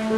Sagt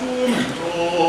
und